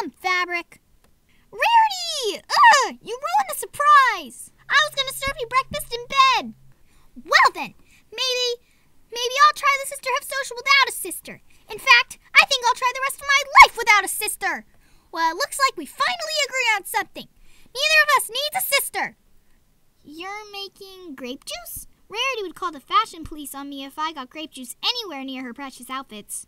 Come, Fabric. Rarity! Ugh! You ruined the surprise! I was gonna serve you breakfast in bed! Well then, maybe I'll try the sister have social without a sister. In fact, I think I'll try the rest of my life without a sister. Well, it looks like we finally agree on something. Neither of us needs a sister. You're making grape juice? Rarity would call the fashion police on me if I got grape juice anywhere near her precious outfits.